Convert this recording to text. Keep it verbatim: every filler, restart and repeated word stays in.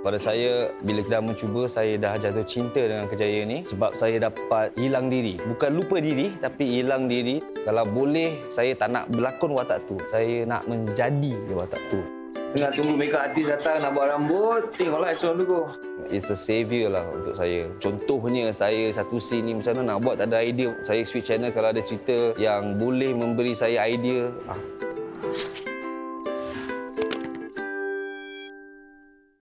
Pada saya, bila dah mencuba, saya dah jatuh cinta dengan kerjaya ini sebab saya dapat hilang diri. Bukan lupa diri, tapi hilang diri. Kalau boleh, saya tak nak berlakon watak tu. Saya nak menjadi watak tu. Tengah tunggu makeup artist datang nak buat rambut, tengoklah action dulu. It's a savior lah untuk saya. Contohnya, saya satu scene ni macam mana nak buat, tak ada idea. Saya switch channel kalau ada cerita yang boleh memberi saya idea. Ah.